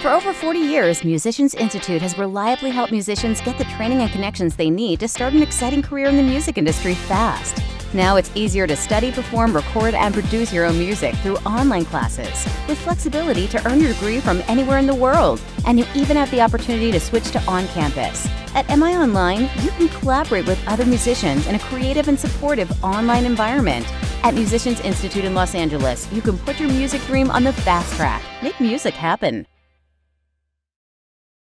For over 40 years, Musicians Institute has reliably helped musicians get the training and connections they need to start an exciting career in the music industry fast. Now it's easier to study, perform, record, and produce your own music through online classes, with flexibility to earn your degree from anywhere in the world. And you even have the opportunity to switch to on-campus. At MI Online, you can collaborate with other musicians in a creative and supportive online environment. At Musicians Institute in Los Angeles, you can put your music dream on the fast track. Make music happen.